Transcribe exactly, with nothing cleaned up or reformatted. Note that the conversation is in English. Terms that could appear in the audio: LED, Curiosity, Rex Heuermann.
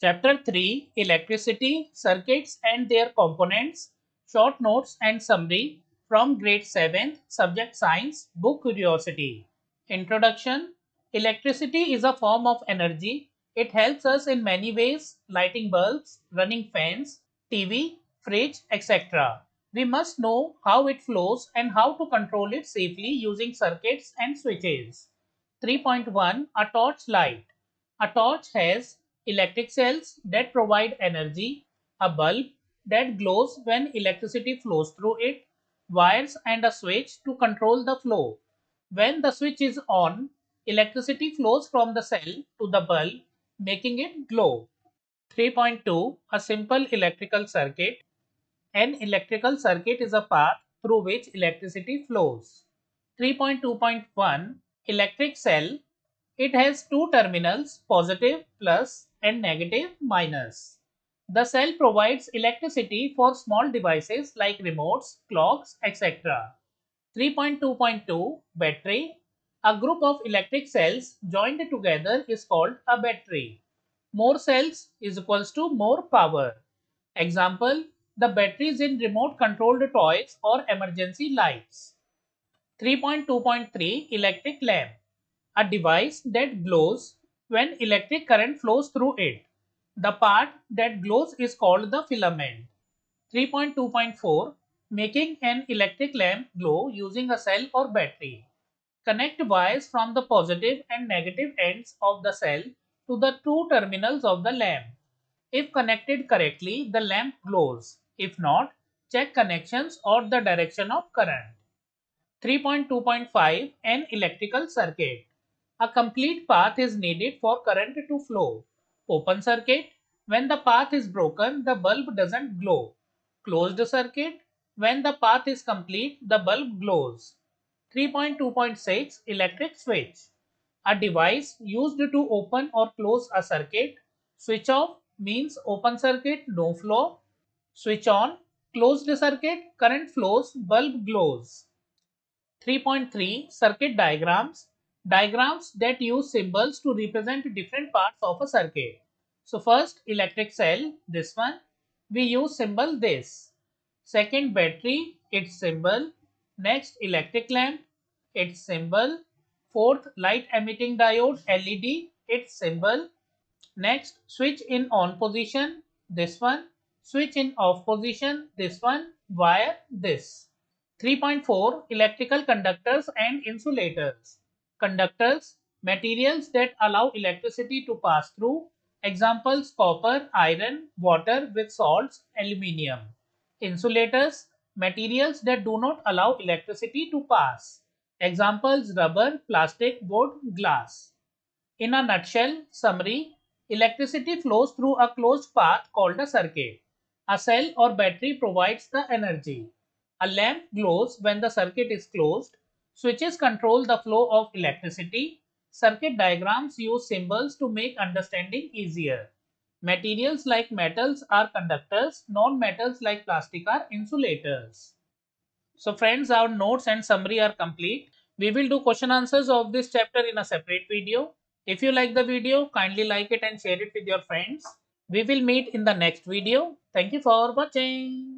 Chapter three Electricity, Circuits and Their Components. Short Notes and Summary from Grade seventh, Subject Science, Book Curiosity. Introduction. Electricity is a form of energy. It helps us in many ways: lighting bulbs, running fans, T V, fridge, et cetera. We must know how it flows and how to control it safely using circuits and switches. three point one A torch light. A torch has electric cells that provide energy, a bulb that glows when electricity flows through it, wires and a switch to control the flow. When the switch is on, electricity flows from the cell to the bulb, making it glow. three point two A simple electrical circuit. An electrical circuit is a path through which electricity flows. three point two point one Electric cell. It has two terminals, positive plus and negative minus. The cell provides electricity for small devices like remotes, clocks, et cetera. three point two point two Battery. A group of electric cells joined together is called a battery. More cells is equals to more power. Example, the batteries in remote controlled toys or emergency lights. three point two point three Electric lamp. A device that glows when electric current flows through it. The part that glows is called the filament. three point two point four Making an electric lamp glow using a cell or battery. Connect wires from the positive and negative ends of the cell to the two terminals of the lamp. If connected correctly, the lamp glows. If not, check connections or the direction of current. three point two point five An electrical circuit. A complete path is needed for current to flow. Open circuit. When the path is broken, the bulb doesn't glow. Closed circuit. When the path is complete, the bulb glows. three point two point six Electric switch. A device used to open or close a circuit. Switch off means open circuit, no flow. Switch on, closed circuit, current flows, bulb glows. three point three Circuit diagrams. Diagrams that use symbols to represent different parts of a circuit. So first, electric cell, this one, we use symbol this. Second, battery, its symbol. Next, electric lamp, its symbol. Fourth, light emitting diode, L E D, its symbol. Next, switch in on position, this one. Switch in off position, this one. Wire, this. three point four Electrical conductors and insulators. Conductors, materials that allow electricity to pass through. Examples, copper, iron, water with salts, aluminium. Insulators, materials that do not allow electricity to pass. Examples, rubber, plastic, wood, glass. In a nutshell, summary, electricity flows through a closed path called a circuit. A cell or battery provides the energy. A lamp glows when the circuit is closed. Switches control the flow of electricity. Circuit diagrams use symbols to make understanding easier. Materials like metals are conductors. Non-metals like plastic are insulators. So friends, our notes and summary are complete. We will do question answers of this chapter in a separate video. If you like the video, kindly like it and share it with your friends. We will meet in the next video. Thank you for watching.